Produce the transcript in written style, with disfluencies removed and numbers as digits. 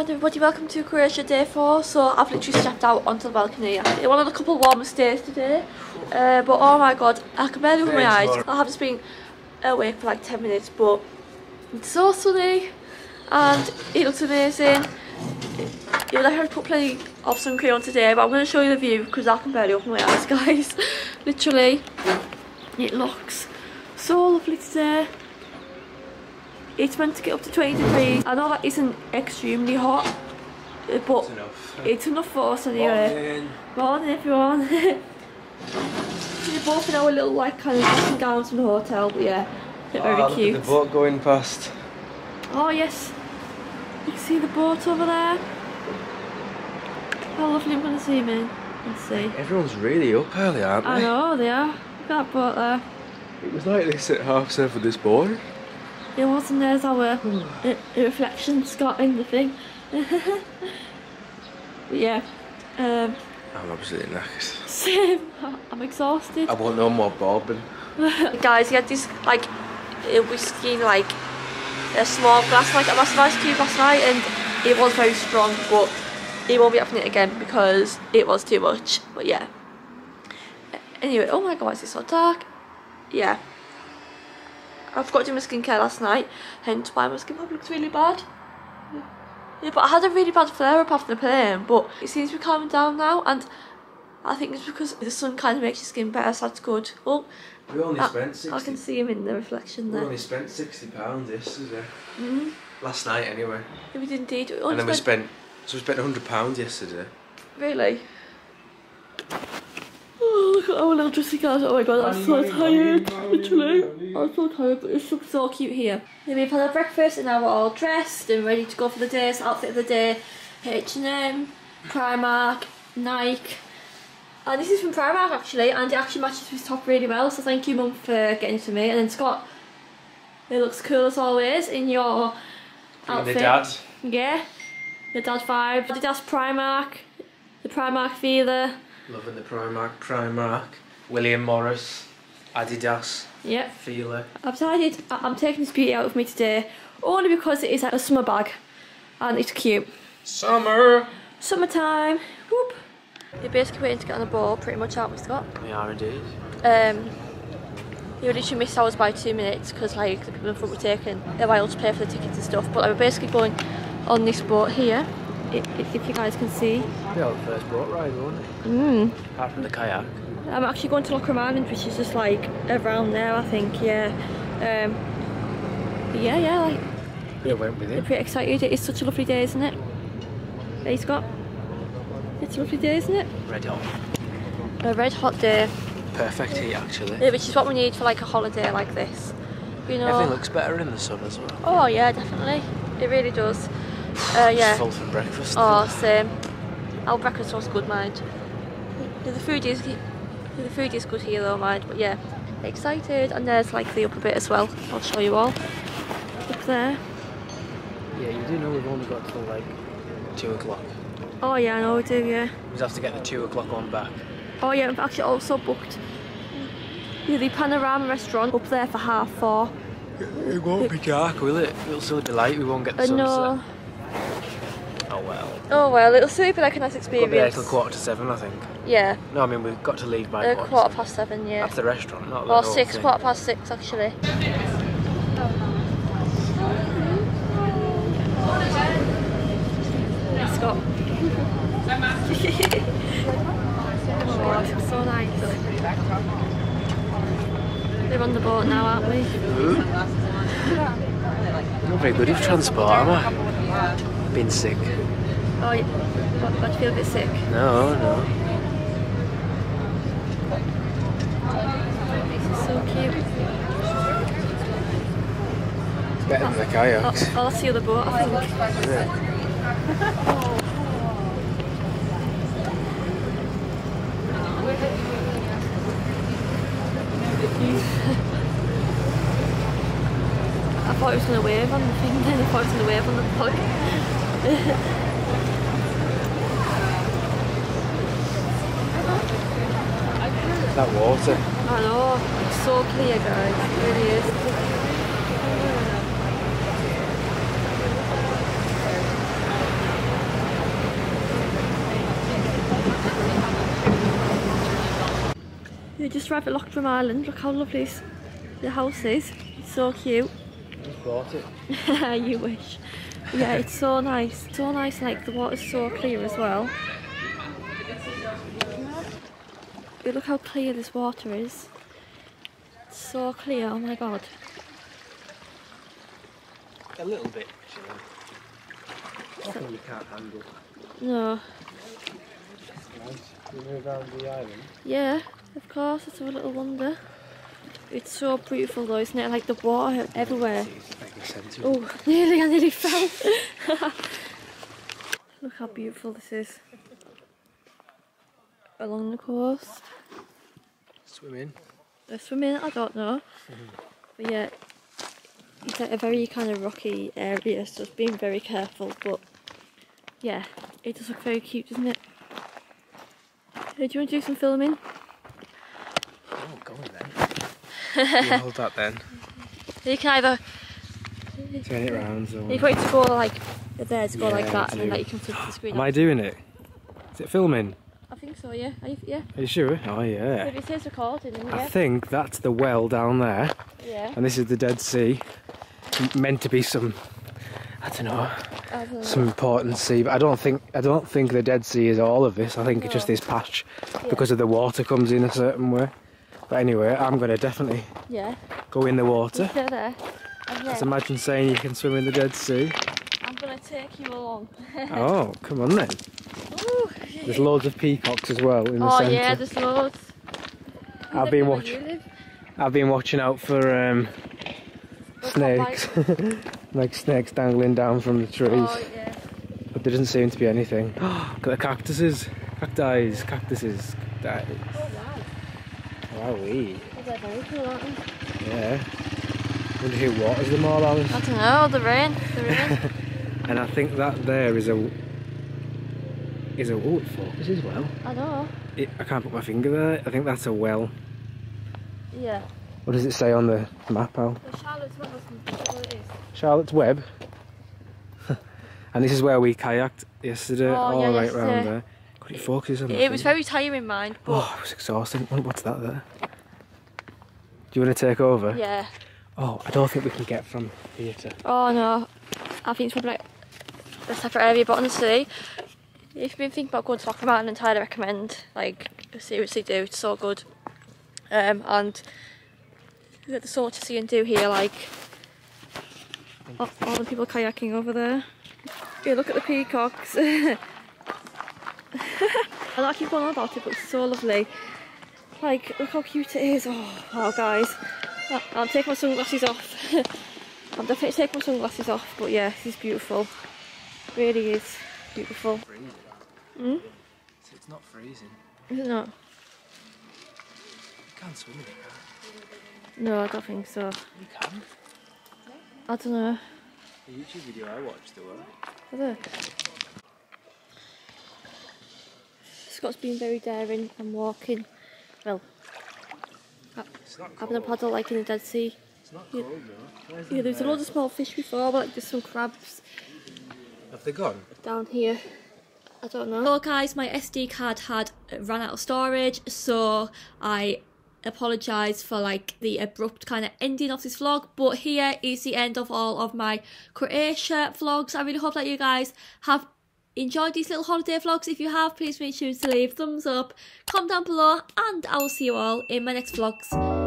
morning everybody, welcome to Croatia day 4. So I've literally stepped out onto the balcony. It was on a couple warmest days today, but oh my god, I can barely open my eyes. I have just been awake for like 10 minutes, but it's so sunny and it looks amazing. Yeah, I have put plenty of sun cream on today, but I'm going to show you the view because I can barely open my eyes, guys. Literally, it looks so lovely today. It's meant to get up to 20 degrees. I know that isn't extremely hot, but it's enough, for us anyway. Morning, everyone. We're both in our little like kind of dressing gowns from the hotel, but yeah, they're very cute. Look at the boat going past. Oh yes, you can see the boat over there. How lovely. I'm going to zoom in and see. Everyone's really up early, aren't they? I know they are. Look at that boat there. It was like this at 7:30 this morning. It was, and there's our reflection, Scott, in the thing. But yeah. I'm absolutely knackered. Same. I'm exhausted. I want no more bourbon. Guys, we had this like whiskey in like a small glass, like a massive ice cube last night, and it was very strong, but it won't be happening again because it was too much. But yeah. Anyway, oh my god, why is it so dark? Yeah. I forgot to do my skincare last night, hence why my skin probably looks really bad. Yeah, but I had a really bad flare up after the plane, but it seems to be calming down now, and I think it's because the sun kind of makes your skin better, so that's good. Well, we only spent 60. I can see him in the reflection there. We only spent £60 yesterday. Mm-hmm. Last night anyway. Yeah, we did indeed. And then we spent £100 yesterday. Really? Oh, look at our little dressing gowns. Oh my god, I'm so tired. Literally, I'm so tired, but it looks so cute here. Yeah, we've had our breakfast and now we're all dressed and ready to go for the day. So outfit of the day, H&M, Primark, Nike. And this is from Primark actually, and it actually matches his top really well. So thank you, Mum, for getting it to me. And then Scott, it looks cool as always in your outfit. The dad. Yeah, the dad vibe. The dad's Primark, the Primark feeler. Loving the Primark, William Morris, Adidas, yep. Fila. I've decided I'm taking this beauty out with me today only because it is like a summer bag and it's cute. Summer! Summertime! Whoop! You're basically waiting to get on the ball pretty much, aren't we, Scott? We are indeed. You literally missed ours by 2 minutes because like the people in front were taking a while to pay for the tickets and stuff, but like, we're basically going on this boat here. If you guys can see. Yeah, the first boat ride, wasn't it? Mm. Apart from the kayak. I'm actually going to Lokrum Island, which is just like around there, I think, yeah. Yeah, like. Yeah, went with it. I'm pretty excited. It is such a lovely day, isn't it? Hey, Scott. It's a lovely day, isn't it? Red hot. A red hot day. Perfect heat, actually. Yeah, which is what we need for like a holiday like this. You know. Everything looks better in the sun as well. Oh, yeah, definitely. It really does. Yeah. Full for breakfast. Oh, same. Our breakfast was good, mind. The food is good here, though, mind. But yeah, excited. And there's like the upper bit as well. I'll show you all up there. Yeah, you do know we've only got till like 2 o'clock. Oh yeah, I know we do. Yeah. We have to get the 2 o'clock on back. Oh yeah, I've actually also booked the Panorama restaurant up there for 4:30. It won't be dark, will it? It'll still be light. We won't get the sunset. No. Oh well. Oh well, it'll still be like a nice experience. It'll be till 7:15, I think. Yeah. No, I mean we've got to leave by 7:15. Yeah. That's the restaurant, not the. Or 6, 6:15 actually. Scott. Oh god, it's so nice. We're on the boat now, aren't we? I'm not very good with transport, am I? Been sick. Oh, yeah. What, do you feel a bit sick? No, no. This is so cute. It's better than the kayaks. Oh, that's the other boat, I think. Yeah. I thought it was going to wave on the thing, then I thought it was going to wave on the plug. That water. I know, it's so clear, guys, it really is. We just arrived at Lokrum Island. Look how lovely the house is. It's so cute. I bought it. You wish. Yeah, it's so nice. It's so nice, like the water's so clear as well. But look how clear this water is. It's so clear, oh my god. A little bit, actually. Nothing you can't handle. No. Nice. We move around the island. Yeah, of course, it's a little wonder. It's so beautiful though, isn't it? Like the water everywhere. Oh, nearly, I nearly fell. Look how beautiful this is. Along the coast. Swimming. They're swimming, I don't know. But yeah, it's like a very kind of rocky area, so it's being very careful. But yeah, it does look very cute, doesn't it? Hey, do you want to do some filming? Oh, go on then. You hold that then. You can either turn it round or... You can to go like there, to go yeah, like that, and then like, you can flip the screen. Am I doing it? Is it filming? I think so, yeah. Yeah. Are you sure? Oh yeah. If it says recording, then yeah. I think that's the well down there. Yeah. And this is the Dead Sea. It's meant to be some, I don't know, some important sea, but I don't think the Dead Sea is all of this. I think it's just this patch because of the water comes in a certain way. But anyway, I'm going to definitely go in the water. Go there. Let's imagine saying you can swim in the Dead Sea. I'm going to take you along. Oh, come on then. Ooh. There's loads of peacocks as well in the centre. Oh yeah, there's loads. I've been watching out for snakes. Like snakes dangling down from the trees. Oh, yeah. But there doesn't seem to be anything. Got the cactuses. Cacti. Oh, wow. Wowee. They're very cool, aren't they? Yeah. I wonder who waters them all, Alice. I don't know, the rain. And I think that there is a oh, this is well. I know. I can't put my finger there. I think that's a well. Yeah. What does it say on the map, Al? The Charlotte's Web or something, that's what it is. Charlotte's Web? And this is where we kayaked yesterday, all right round there. It focuses on it was very tiring, mind, but oh, it was exhausting. What's that there? Do you want to take over? Yeah. Oh, I don't think we can get from here to... Oh no, I think it's probably like a separate area, but honestly, if you've been thinking about going to Lokrum Island, I highly recommend. Like, seriously do, it's so good. And there's so much to see and do here, like all the people kayaking over there. Yeah, look at the peacocks. I know I keep going on about it, but it's so lovely. Like, look how cute it is. Oh, wow, guys. I'm taking my sunglasses off. I'm definitely taking my sunglasses off, but yeah, this is beautiful. It really is beautiful. Hmm? It's not freezing. Is it not? You can't swim in it, can you? No, I don't think so. You can? I don't know. The YouTube video I watched, though. Was it? Scott's been very daring and walking. Well, having a paddle like in the Dead Sea. It's not cold though. Yeah, there was a lot of small fish before, but like there's some crabs. Have they gone? Down here. I don't know. So guys, my SD card had run out of storage, so I apologise for like the abrupt kind of ending of this vlog, but here is the end of all of my Croatia vlogs. I really hope that you guys have enjoyed these little holiday vlogs. If you have, please make sure to leave thumbs up, comment down below, and I will see you all in my next vlogs.